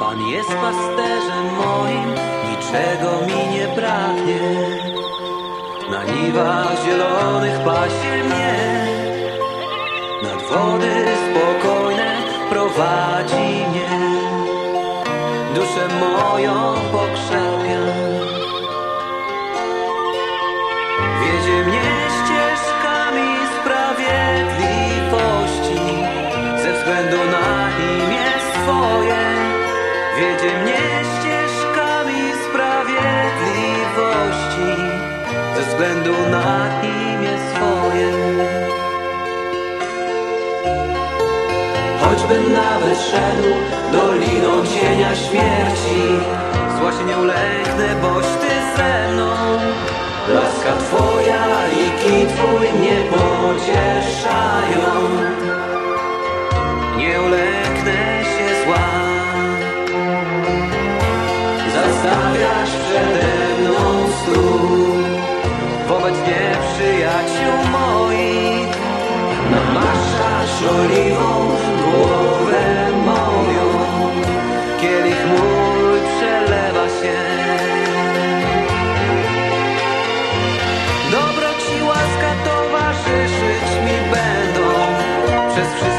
Pan jest pasterzem moim, niczego mi nie braknie. Na niwach zielonych pasie mnie, nad wody spokojne prowadzi mnie. Duszę moją pokrzepia, wiedzie mnie ścieżkami sprawiedliwości, ze względu na imię swoje. Wiedzie mnie ścieżkami sprawiedliwości, ze względu na imię swoje. Choćbym nawet szedł doliną cienia śmierci, zła się nie ulęknę, boś Ty ze mną. Laska Twoja i kij Twój mnie pocieszają. Nie ulęknę się zła. Zastawiasz przede mną stół wobec nieprzyjaciół moich. Namaszczasz oliwą głowę moją, kielich mój przelewa się. Dobroć i łaska towarzyszyć mi będą przez wszystkich.